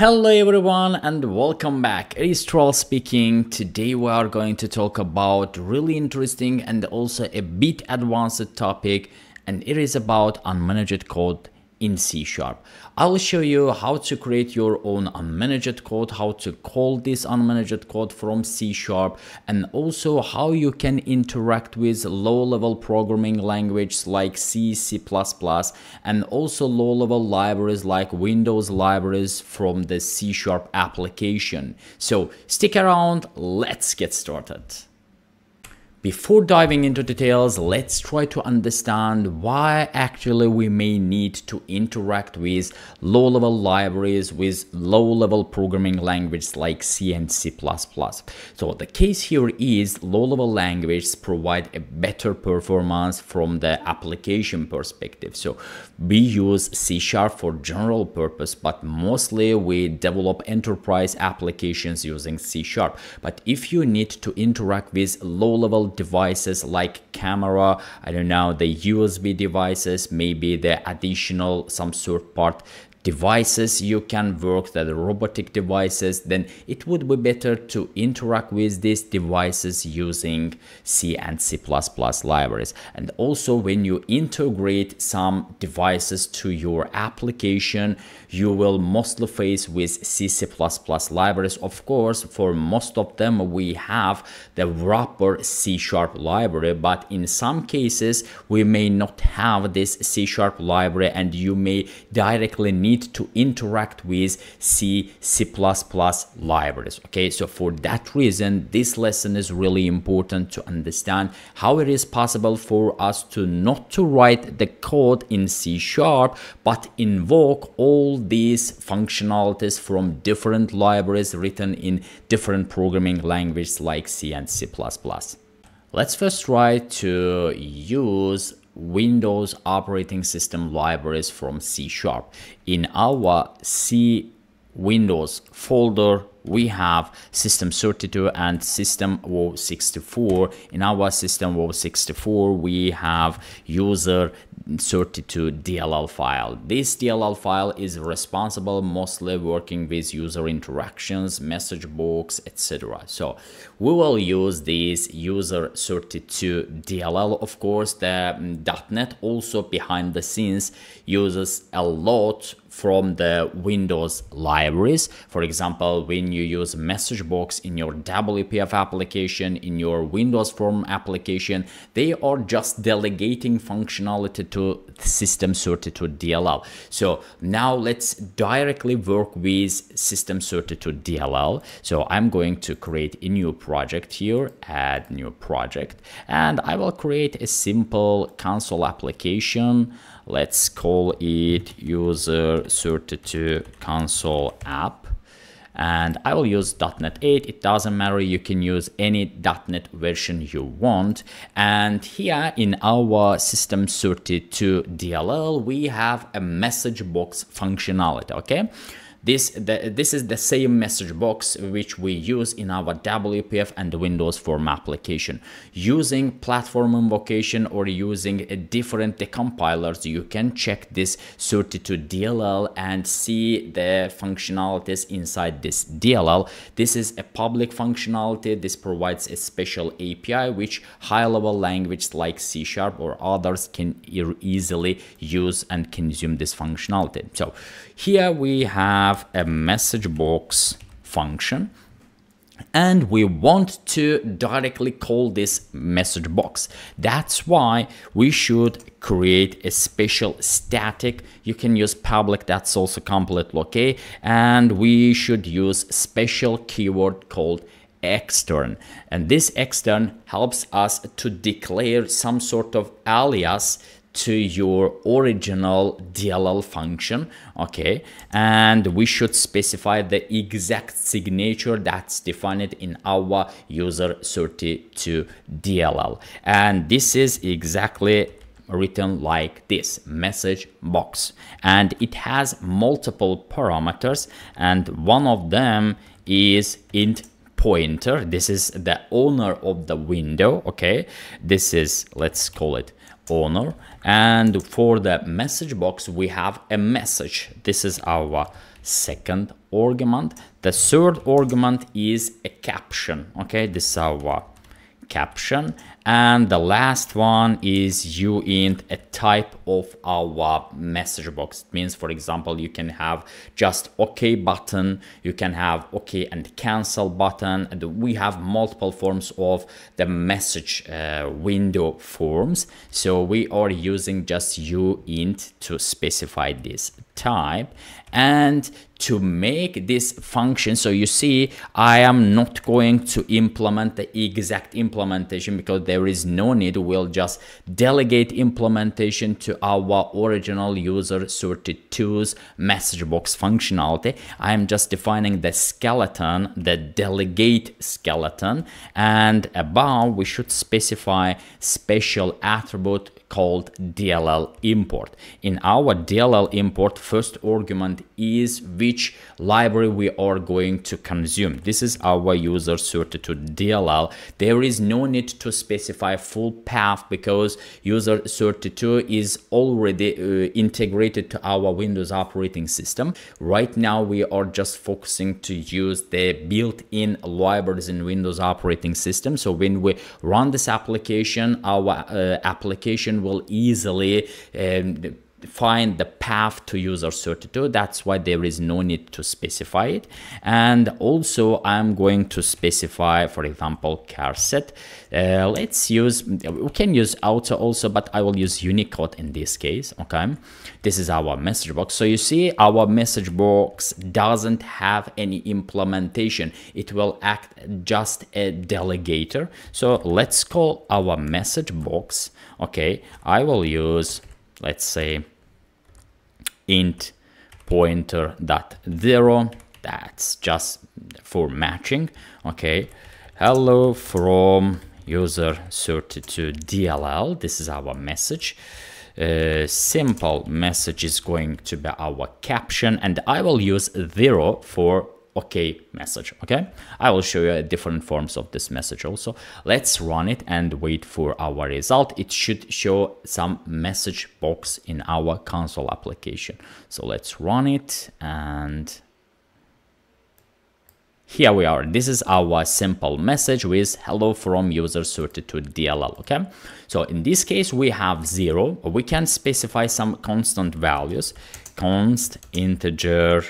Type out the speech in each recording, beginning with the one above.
Hello everyone and welcome back. It is Tural speaking. Today we are going to talk about really interesting and also a bit advanced topic, and it is about unmanaged code in C#. I will show you how to create your own unmanaged code, how to call this unmanaged code from C#, and also how you can interact with low-level programming languages like C, C++, and also low-level libraries like Windows libraries from the C# application. So stick around, let's get started. Before diving into details, let's try to understand why actually we may need to interact with low-level libraries with low-level programming languages like C and C++. So the case here is low-level languages provide a better performance from the application perspective. So we use C# for general purpose, but mostly we develop enterprise applications using C#. But if you need to interact with low-level devices like camera, I don't know, the USB devices, maybe the additional some sort part devices you can work, that robotic devices, then it would be better to interact with these devices using C and C++ libraries. And also when you integrate some devices to your application, you will mostly face with C, C++ libraries. Of course, for most of them, we have the wrapper C# library, but in some cases, we may not have this C# library and you may directly need to interact with C, C++ libraries. Okay, so for that reason, this lesson is really important to understand how it is possible for us to not to write the code in C#, but invoke all these functionalities from different libraries written in different programming languages like C and C++. Let's first try to use Windows operating system libraries from C#. In our C Windows folder, we have System32 and SysWOW64. In our SysWOW64, we have User32 DLL file. This DLL file is responsible mostly working with user interactions, message box, etc. So we will use this User32 DLL. Of course, the .NET also behind the scenes uses a lot from the Windows libraries. For example, when you use message box in your WPF application, in your Windows Form application, they are just delegating functionality to System32 DLL. So now let's directly work with System32 DLL. So I'm going to create a new project here, add new project, and I will create a simple console application. Let's call it User32 Console App. And I will use .NET 8. It doesn't matter. You can use any .NET version you want. And here in our System32 DLL, we have a message box functionality. Okay. This is the same message box which we use in our WPF and Windows Form application. Using platform invocation or using a different decompilers, you can check this 32 DLL and see the functionalities inside this DLL. This is a public functionality. This provides a special API which high-level languages like C# or others can easily use and consume this functionality. So here we have a message box function, and we want to directly call this message box. That's why we should create a special static. You can use public, that's also completely okay. And we should use special keyword called extern, and this extern helps us to declare some sort of alias to your original DLL function, okay? And we should specify the exact signature that's defined in our User32 DLL. And this is exactly written like this, message box. And it has multiple parameters, and one of them is int pointer. This is the owner of the window, okay? This is, let's call it owner. And for the message box, we have a message. This is our second argument. The third argument is a caption. Okay, this is our caption. And the last one is uint, a type of our message box. It means, for example, you can have just OK button, you can have OK and cancel button, and we have multiple forms of the message window forms. So we are using just uint to specify this type. And to make this function, so you see, I am not going to implement the exact implementation because there is no need. We'll just delegate implementation to our original user32's message box functionality. I am just defining the skeleton, the delegate skeleton, and above we should specify special attribute called DLL import. In our DLL import, first argument is which library we are going to consume. This is our user32 DLL. There is no need to specify full path because user32 is already integrated to our Windows operating system. Right now, we are just focusing to use the built-in libraries in Windows operating system. So when we run this application, our application will easily find the path to user32. That's why there is no need to specify it. And also I'm going to specify, for example, char set. We can use auto also, but I will use Unicode in this case. Okay, this is our message box. So you see, our message box doesn't have any implementation. It will act just a delegator. So let's call our message box. Okay, I will use, let's say, int pointer.0. That's just for matching. Okay, hello from user32 DLL. This is our message. Simple message is going to be our caption, and I will use 0 for OK message. Okay, I will show you different forms of this message also. Let's run it and wait for our result. It should show some message box in our console application. So let's run it, and here we are. This is our simple message with hello from user32 DLL. Okay, so in this case we have 0. We can specify some constant values. Const integer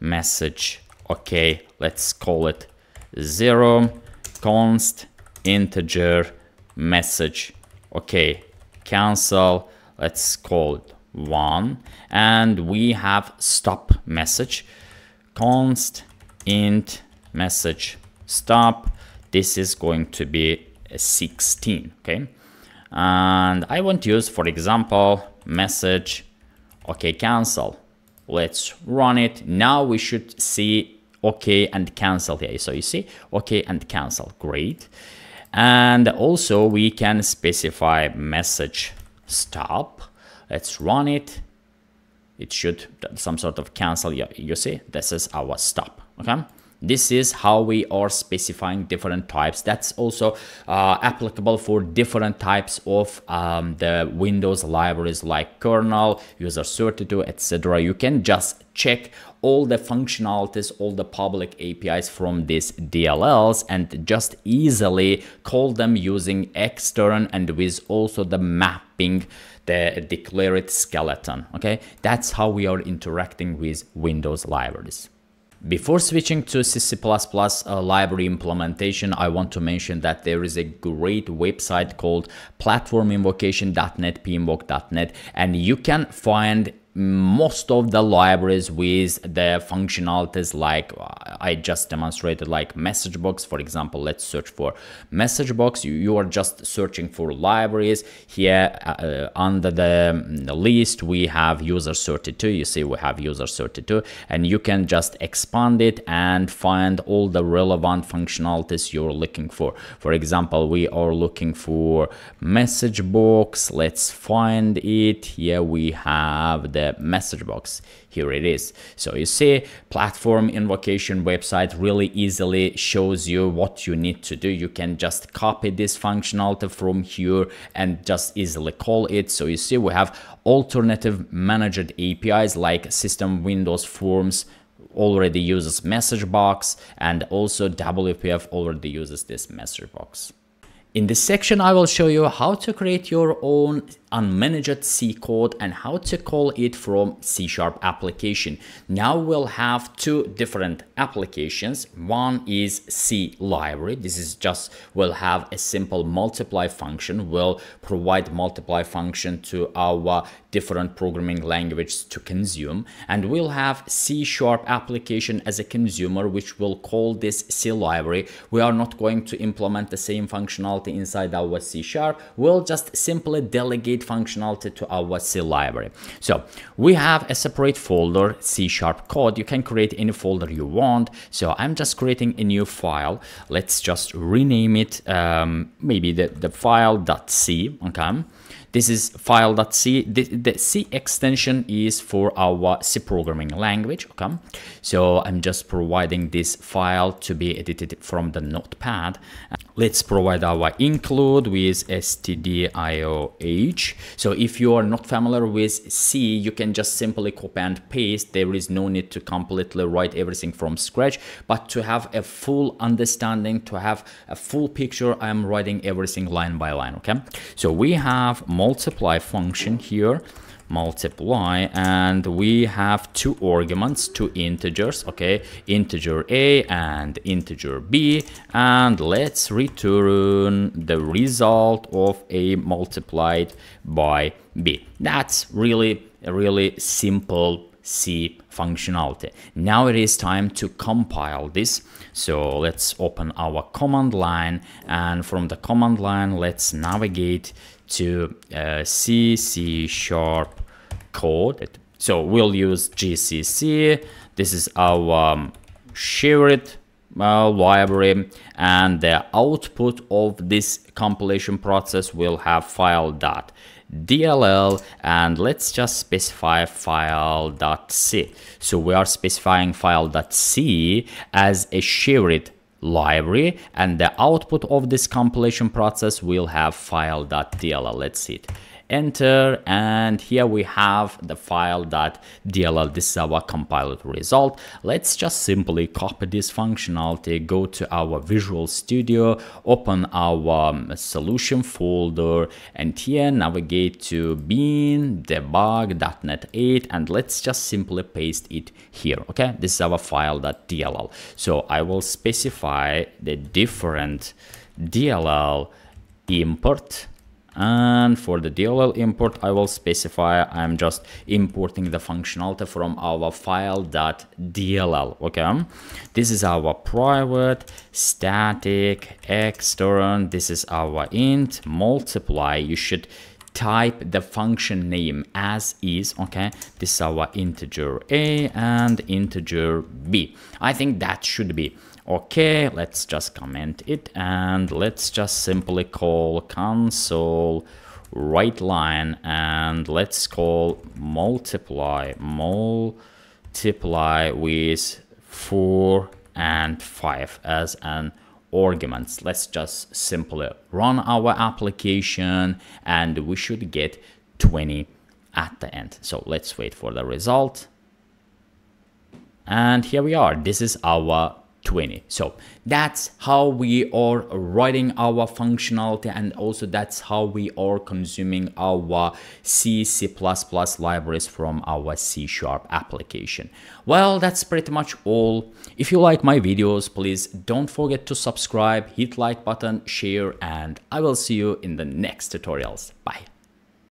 message. Okay, let's call it 0, const integer message. Okay, cancel, let's call it 1. And we have stop message, const int message stop. This is going to be a 16. Okay, and I want to use, for example, message okay cancel. Let's run it. Now we should see OK and cancel here. So you see OK and cancel. Great. And also we can specify message stop. Let's run it. It should some sort of cancel. You see, this is our stop. Okay. This is how we are specifying different types. That's also applicable for different types of the Windows libraries like kernel, user32, etc. You can just check all the functionalities, all the public APIs from these DLLs, and just easily call them using extern and with also the mapping, the declared skeleton. Okay, that's how we are interacting with Windows libraries. Before switching to C++ library implementation, I want to mention that there is a great website called platforminvocation.net, PInvoke.net, and you can find most of the libraries with the functionalities like I just demonstrated, like message box. For example, let's search for message box. You are just searching for libraries. Here under the list, we have user32. You see, we have user32, and you can just expand it and find all the relevant functionalities you're looking for. For example, we are looking for message box. Let's find it. Here we have the message box. Here it is. So you see, platform invocation website really easily shows you what you need to do. You can just copy this functionality from here and just easily call it. So you see, we have alternative managed APIs like System.Windows.Forms, already uses message box, and also WPF already uses this message box. In this section, I will show you how to create your own unmanaged C code and how to call it from C# application. Now we'll have two different applications. One is C library. This is just, we'll have a simple multiply function. We'll provide multiply function to our different programming languages to consume. And we'll have C# application as a consumer, which will call this C library. We are not going to implement the same functionality inside our C#, we'll just simply delegate functionality to our C library. So we have a separate folder, C# code. You can create any folder you want. So I'm just creating a new file. Let's just rename it, maybe the file.c, okay? This is file.c. The C extension is for our C programming language, okay? So I'm just providing this file to be edited from the notepad. Let's provide our include with stdio.h. So if you are not familiar with C, you can just simply copy and paste. There is no need to completely write everything from scratch, but to have a full understanding, to have a full picture, I'm writing everything line by line, okay? So we have multiply function here, multiply, and we have two arguments, two integers, okay, integer a and integer b, and let's return the result of a multiplied by b. That's really simple C functionality. Now it is time to compile this. So let's open our command line, and from the command line let's navigate to C sharp code. So we'll use gcc. This is our shared library, and the output of this compilation process will have file.dll, and let's just specify file.c. so we are specifying file.c as a shared library, and the output of this compilation process will have file.dll. Let's hit enter, and here we have the file.dll. This is our compiled result. Let's just simply copy this functionality, go to our Visual Studio, open our solution folder, and here navigate to bin debug.net 8, and let's just simply paste it here, okay? This is our file.dll. So I will specify the different DLL import, and for the DLL import, I will specify I'm just importing the functionality from our file.dll, okay? This is our private, static, external, this is our int, multiply. You should type the function name as is, okay? This is our integer a and integer b. I think that should be okay. Let's just comment it, and let's just simply call console write line, and let's call multiply with 4 and 5 as an arguments. Let's just simply run our application, and we should get 20 at the end. So let's wait for the result, and here we are. This is our 20. So that's how we are writing our functionality, and also that's how we are consuming our C++ libraries from our C# application. Well, that's pretty much all. If you like my videos, please don't forget to subscribe, hit like button, share, and I will see you in the next tutorials. Bye.